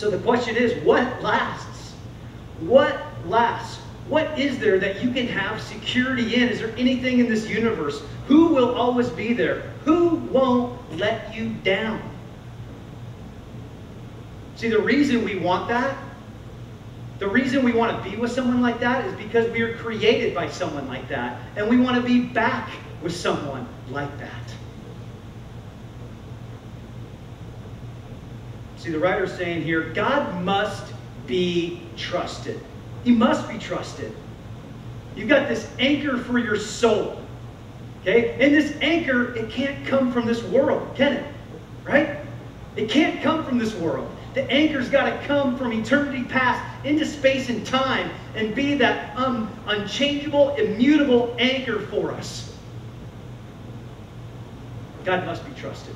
So the question is, what lasts? What lasts? What is there that you can have security in? Is there anything in this universe? Who will always be there? Who won't let you down? See, the reason we want that, the reason we want to be with someone like that is because we are created by someone like that. And we want to be back with someone like that. See, the writer's saying here, God must be trusted. He must be trusted. You've got this anchor for your soul. Okay? And this anchor, it can't come from this world, can it? Right? It can't come from this world. The anchor's got to come from eternity past into space and time and be that unchangeable, immutable anchor for us. God must be trusted.